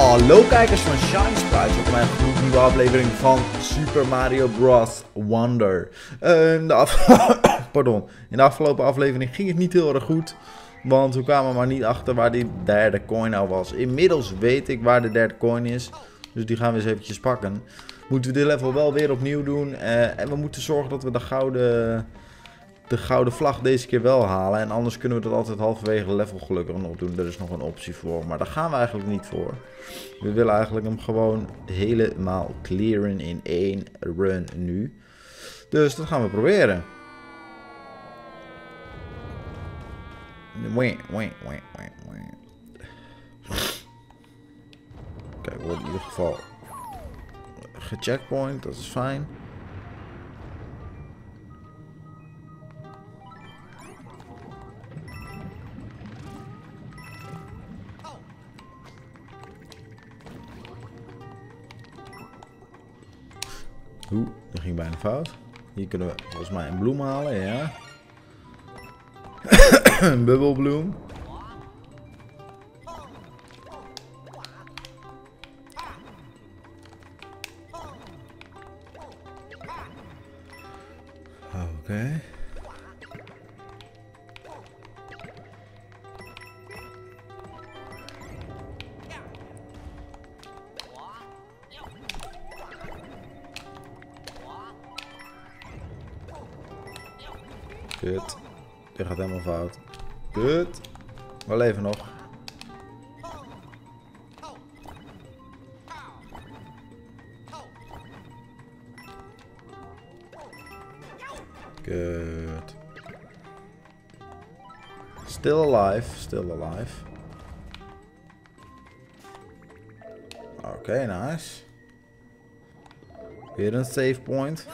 Hallo kijkers van Shine Sprites, op mijn nieuwe aflevering van Super Mario Bros. Wonder. In de afgelopen aflevering ging het niet heel erg goed, want we kwamen maar niet achter waar die derde coin nou was. Inmiddels weet ik waar de derde coin is, dus die gaan we eens eventjes pakken. Moeten we dit level wel weer opnieuw doen en we moeten zorgen dat we de gouden vlag deze keer wel halen. En anders kunnen we dat altijd halverwege level gelukkig nog doen. Daar is nog een optie voor. Maar daar gaan we eigenlijk niet voor. We willen eigenlijk hem gewoon helemaal clearen in één run nu. Dus dat gaan we proberen. Kijk, we worden in ieder geval gecheckpoint. Dat is fijn. Oeh, dat ging bijna fout. Hier kunnen we volgens mij een bloem halen, ja. Een bubbelbloem. Oké. Kut. Dit gaat helemaal fout. Kut. We leven nog. Kut. Still alive. Still alive. Oké, nice. Weer een save point.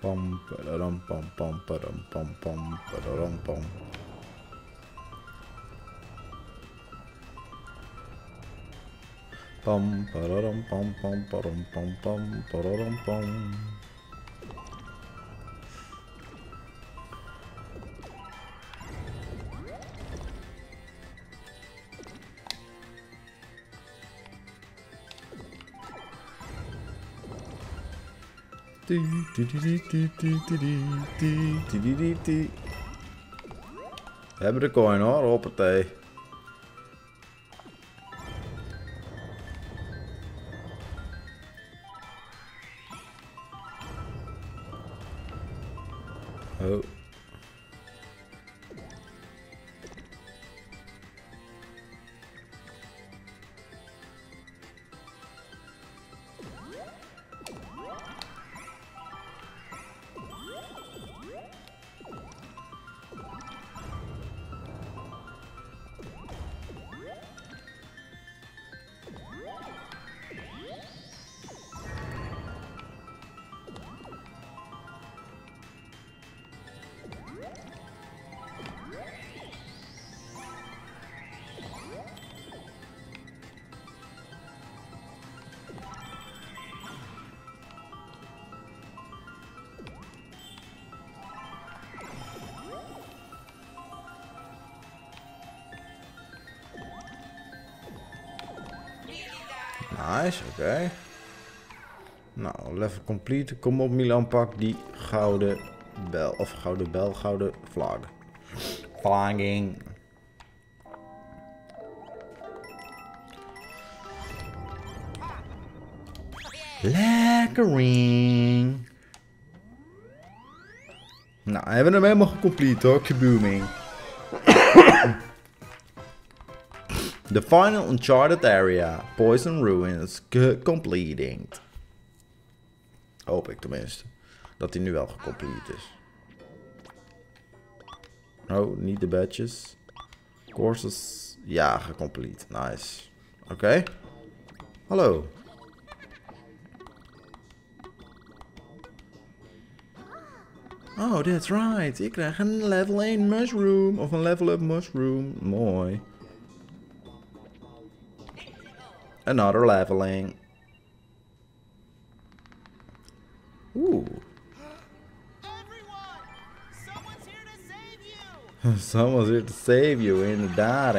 Pom pom pom pom pom pom pom pom pom. Pom pom pom pom pom pom pom pom pom. We hebben de coin hoor, hoppatee. Oh. Nice, oké. Nou, level complete. Kom op Milan, pak die gouden bel. Of gouden bel, gouden vlag. Vlagging. Lekker ring. Nou, we hebben hem helemaal gecomplete hoor. Kabooming. The final uncharted area, Poison Ruins, completing. Hoop ik tenminste, dat hij nu wel gecomplete is. No, niet de badges. Courses. Ja, gecomplete. Nice. Oké. Hallo. Oh, that's right. Ik krijg een level 1 mushroom. Of een level up mushroom. Mooi. Another leveling. Oeh. Someone's here to save you, inderdaad.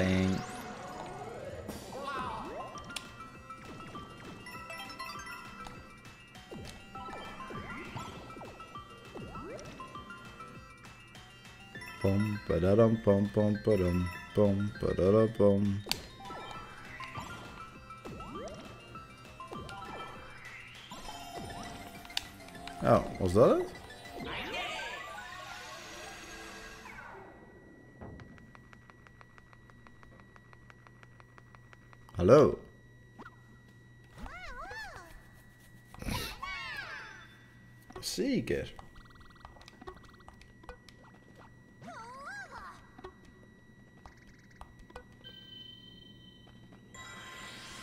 Pom padadam pom pom padam pom padadam pom. Oh, was dat het? Hallo. Zeker.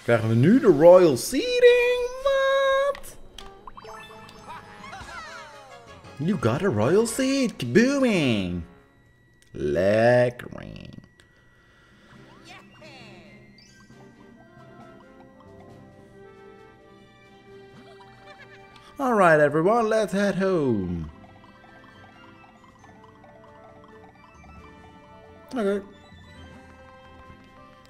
Krijgen we nu de Royal Seeding? Wat? You got a Royal Seed. Kabooming. Lekker. Alright everyone, let's head home. Okay.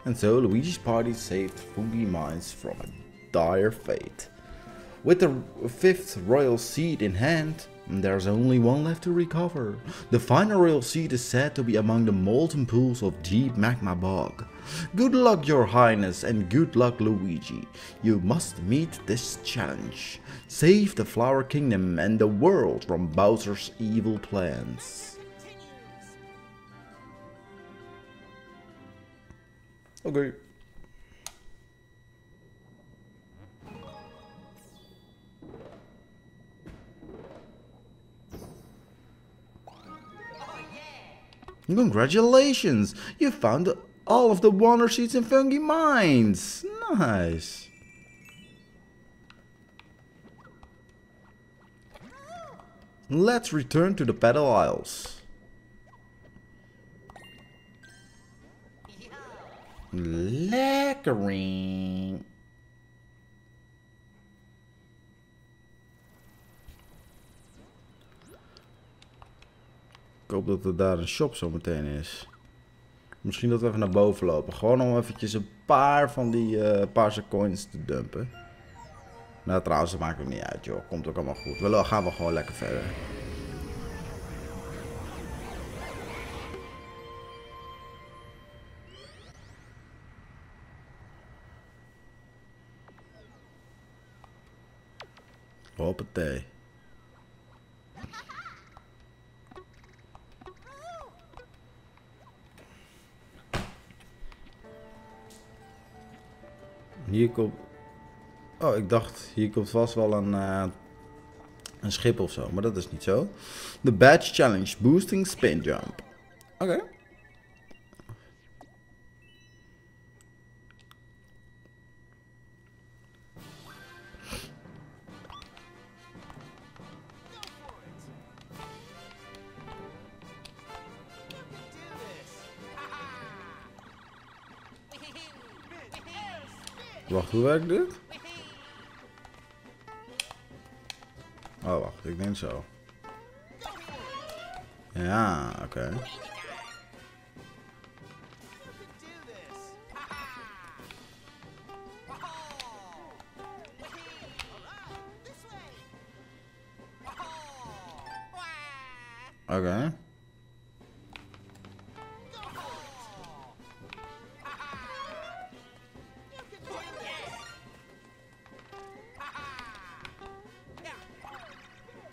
And so Luigi's party saved Fungi Mines from a dire fate. With the 5th royal seed in hand, there's only one left to recover. The final royal seed is said to be among the molten pools of deep magma bog. Good luck, Your Highness, and good luck, Luigi. You must meet this challenge. Save the Flower Kingdom and the world from Bowser's evil plans. Okay. Congratulations! You found all of the Wonder Seeds in Fungi Mines! Nice! Let's return to the Petal Isles. Lekkering! Ik hoop dat er daar een shop zo meteen is. Misschien dat we even naar boven lopen. Gewoon om eventjes een paar van die paarse coins te dumpen. Nou trouwens, dat maakt ook niet uit joh. Komt ook allemaal goed. We gaan wel gewoon lekker verder. Hoppatee. Hier komt... Oh, ik dacht, hier komt vast wel een schip of zo, maar dat is niet zo. The Badge Challenge, Boosting Spin Jump. Oké. Wacht, hoe werkt dit? Oh, wacht, ik denk zo. Ja, oké. Oké.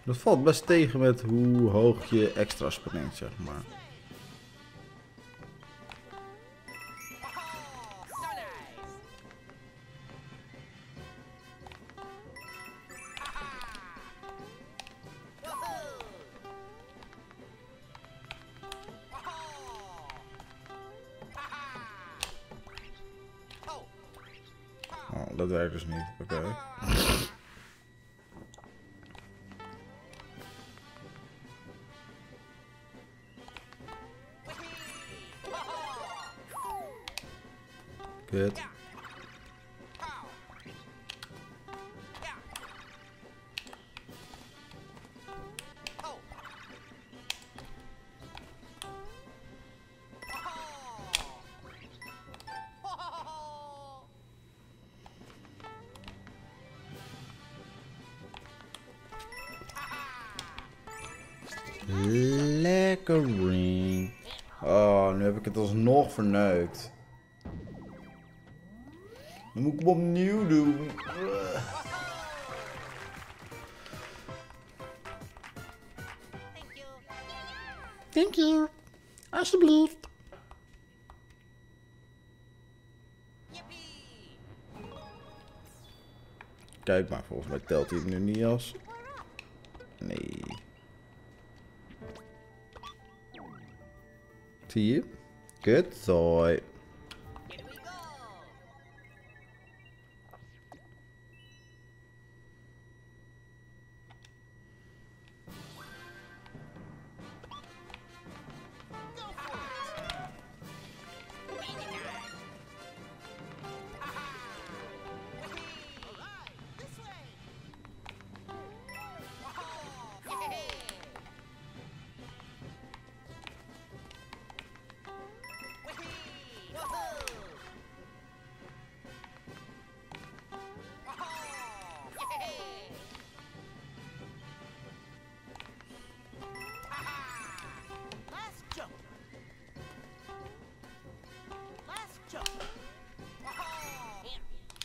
Dat valt best tegen met hoe hoog je extra springt, zeg maar. dat werkt dus niet. Oké. Okay. Kut. Lekkering. Oh, nu heb ik het alsnog verneukt. Dan moet ik hem opnieuw doen. Thank you. Alsjeblieft. Kijk maar, volgens mij telt hij het nu niet als... Nee. Zie je? Kut, zooi.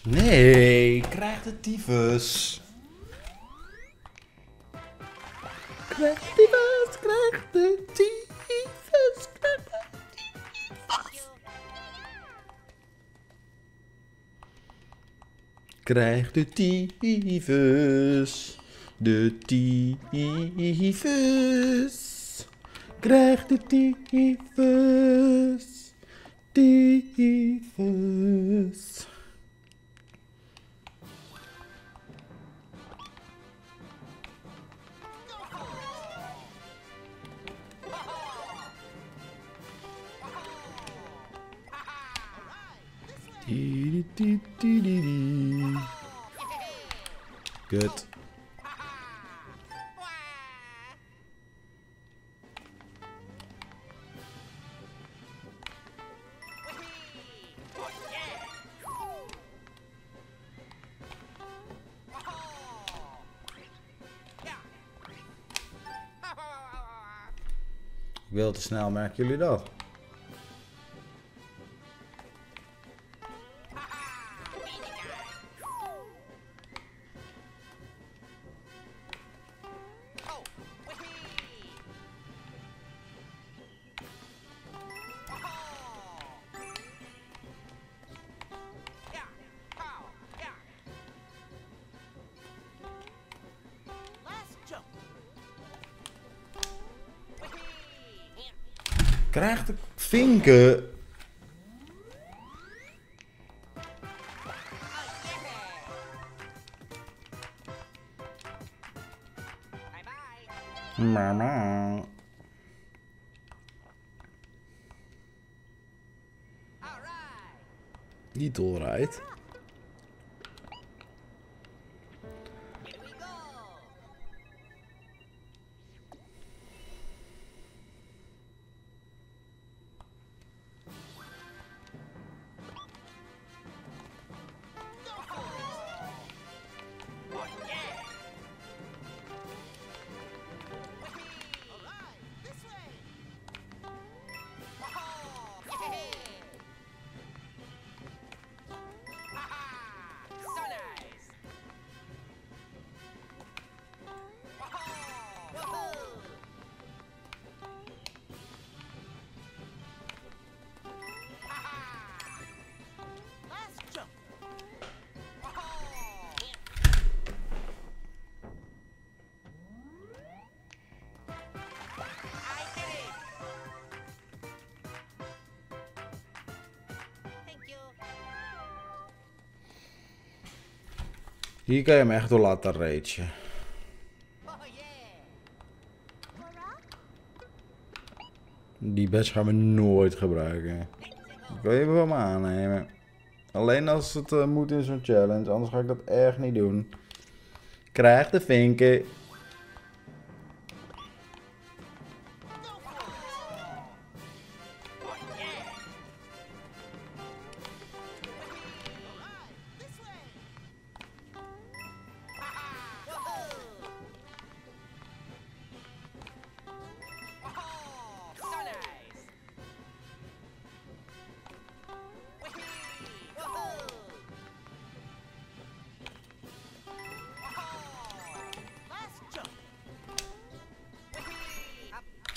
Nee, ik krijg de tyfus. Krijg de tyfus. Kut. Ik wil te snel, merken jullie dat? Krijgt de vinken. Mama. Niet alright. Hier kan je hem echt door laten ragen. Die badge gaan we nooit gebruiken. Ik wil je wel maar aannemen. Alleen als het moet in zo'n challenge, anders ga ik dat echt niet doen. Krijg de vinken.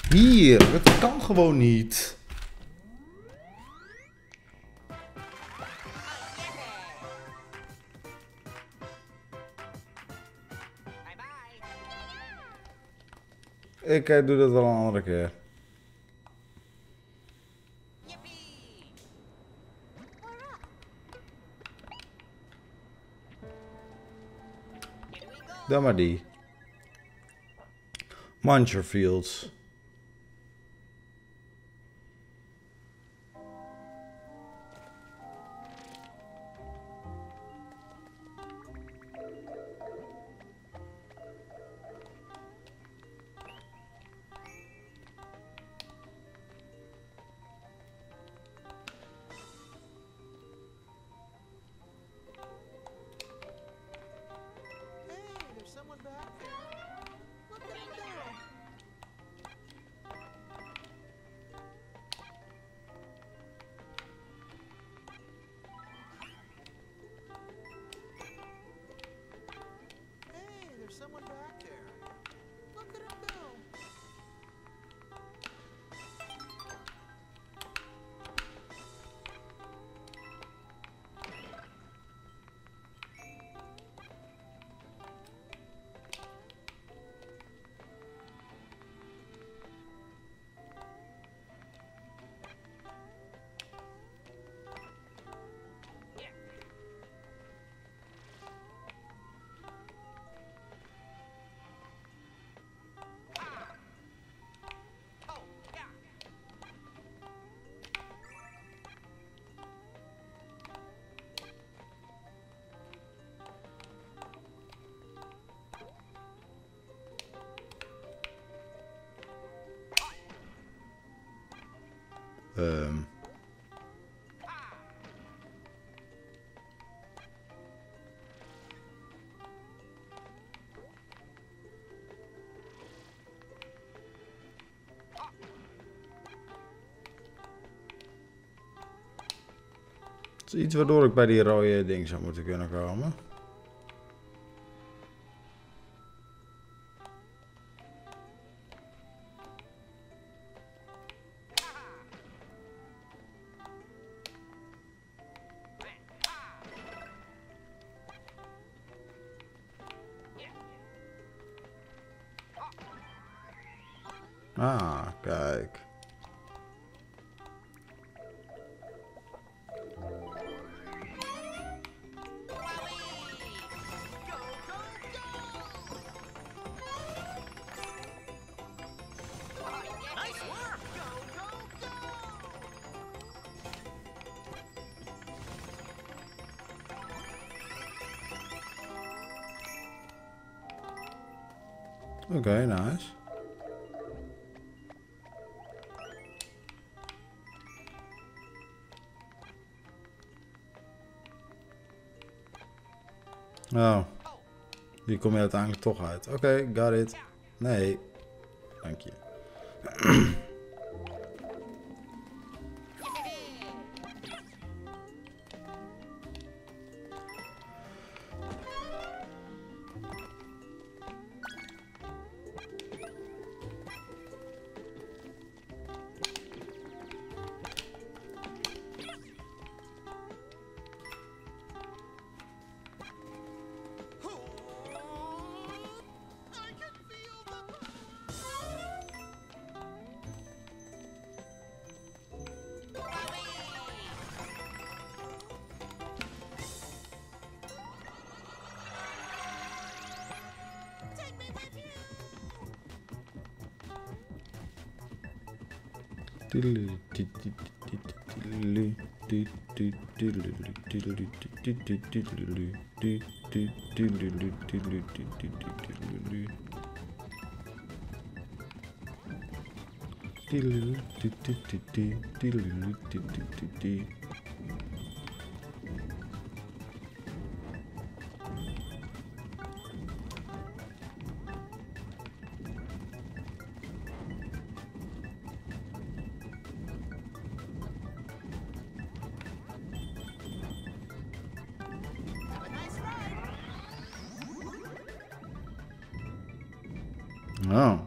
Hier, dat kan gewoon niet. Ik doe dat wel een andere keer. Dan maar die. Muncher Fields. Het is iets waardoor ik bij die rode ding zou moeten kunnen komen. Ah, kijk. Okay, nice. Oh, die kom je uiteindelijk toch uit. Oké, got it. Nee, dank je. Oh.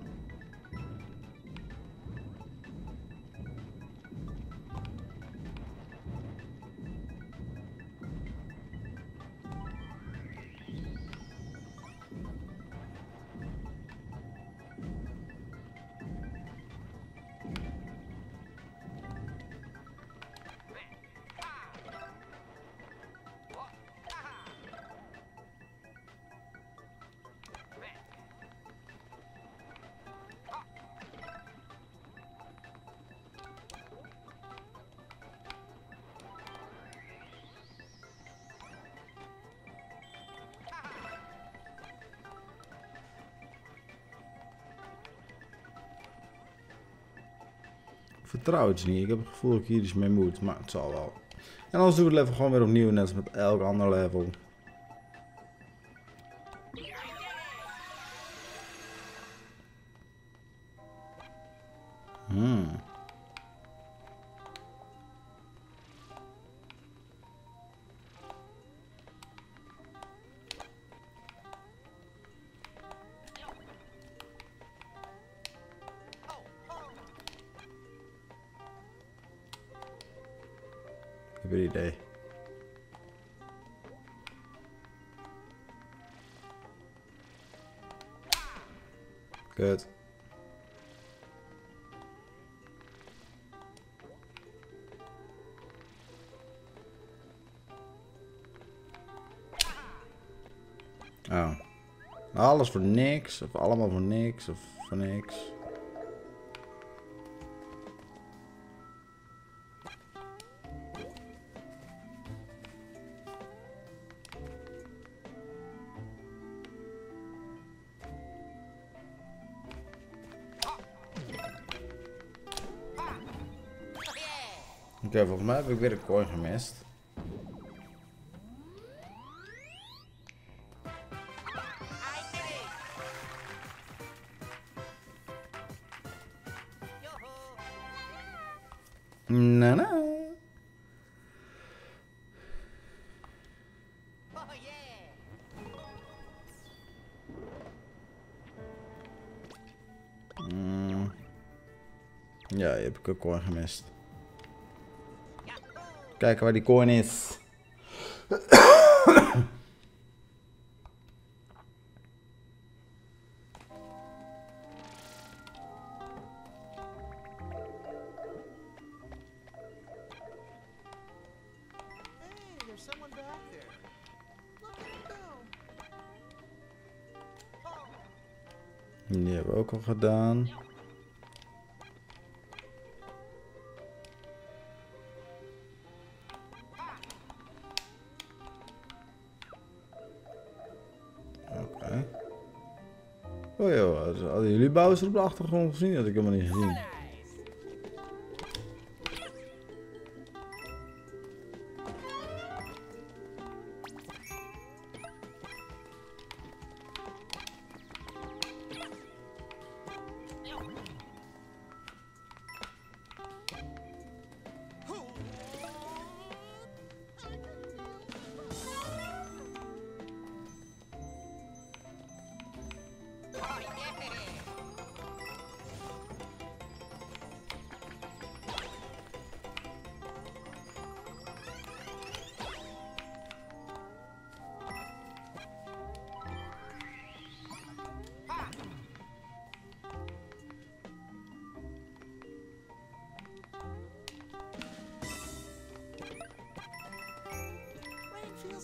Vertrouw het niet. Ik heb het gevoel dat ik hier iets mee moet, maar het zal wel. En dan doen we het level gewoon weer opnieuw, net als met elk ander level. Every day. Good. Oh. Alles voor niks, of allemaal voor niks, of voor niks. Oké, volgens mij heb ik weer een coin gemist. Na na. Ja, heb ik een coin gemist. Kijken waar die coin is. Die hebben we ook al gedaan. Oh joh, hadden jullie Bowser op de achtergrond gezien? Dat had ik helemaal niet gezien.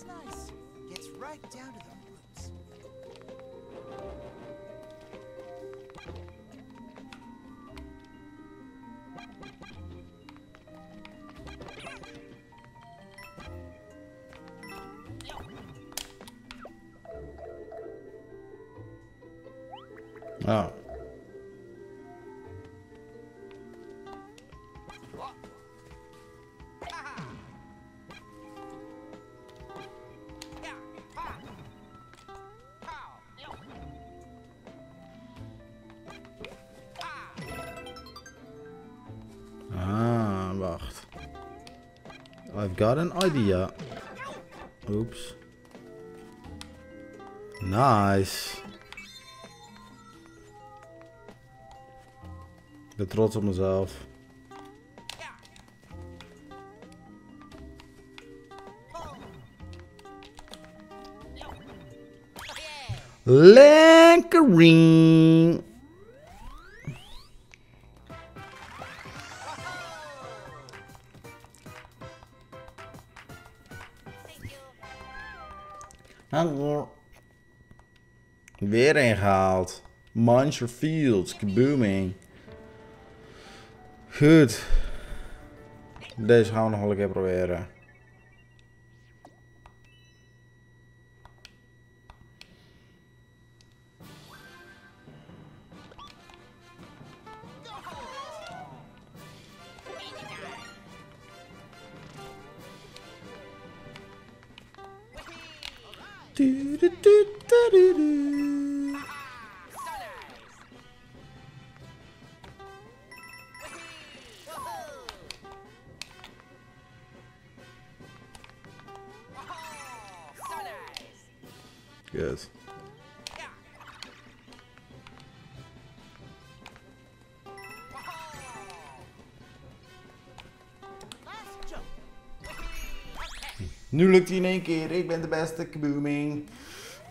Nice. Gets right down to the roots. Oh. Ah, wacht. I've got an idea. Oops. Nice. Ik ben trots op mezelf. Lekkering. Hallo. Weer ingehaald. Muncher Fields, kabooming. Goed. Deze gaan we nog een keer proberen. Good. Nu lukt hij in één keer. Ik ben de beste. Kabooming.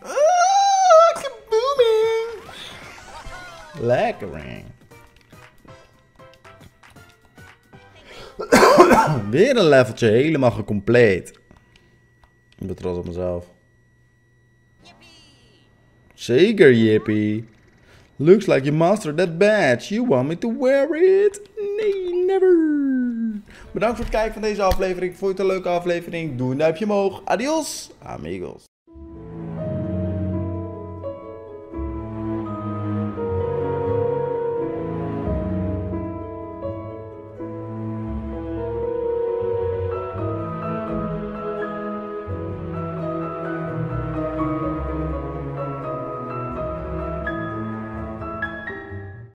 Ah, kabooming. Lekkering. Weer een leveltje. Helemaal gecompleet. Ik ben trots op mezelf. Zeker, yippie. Looks like you mastered that badge. You want me to wear it? Nee, never. Bedankt voor het kijken van deze aflevering. Vond je het een leuke aflevering? Doe een duimpje omhoog. Adios, amigos.